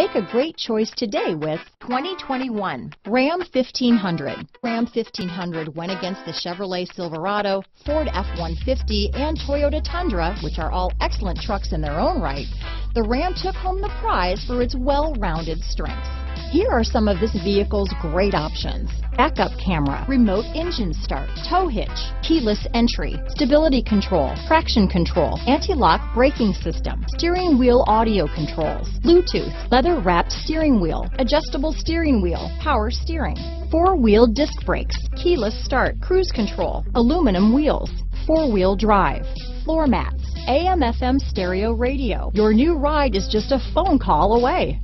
Make a great choice today with 2021 Ram 1500. Ram 1500 went against the Chevrolet Silverado, Ford F-150, and Toyota Tundra, which are all excellent trucks in their own right. The Ram took home the prize for its well-rounded strengths. Here are some of this vehicle's great options: backup camera, remote engine start, tow hitch, keyless entry, stability control, traction control, anti-lock braking system, steering wheel audio controls, Bluetooth, leather-wrapped steering wheel, adjustable steering wheel, power steering, four-wheel disc brakes, keyless start, cruise control, aluminum wheels, four-wheel drive, floor mats, AM/FM stereo radio. Your new ride is just a phone call away.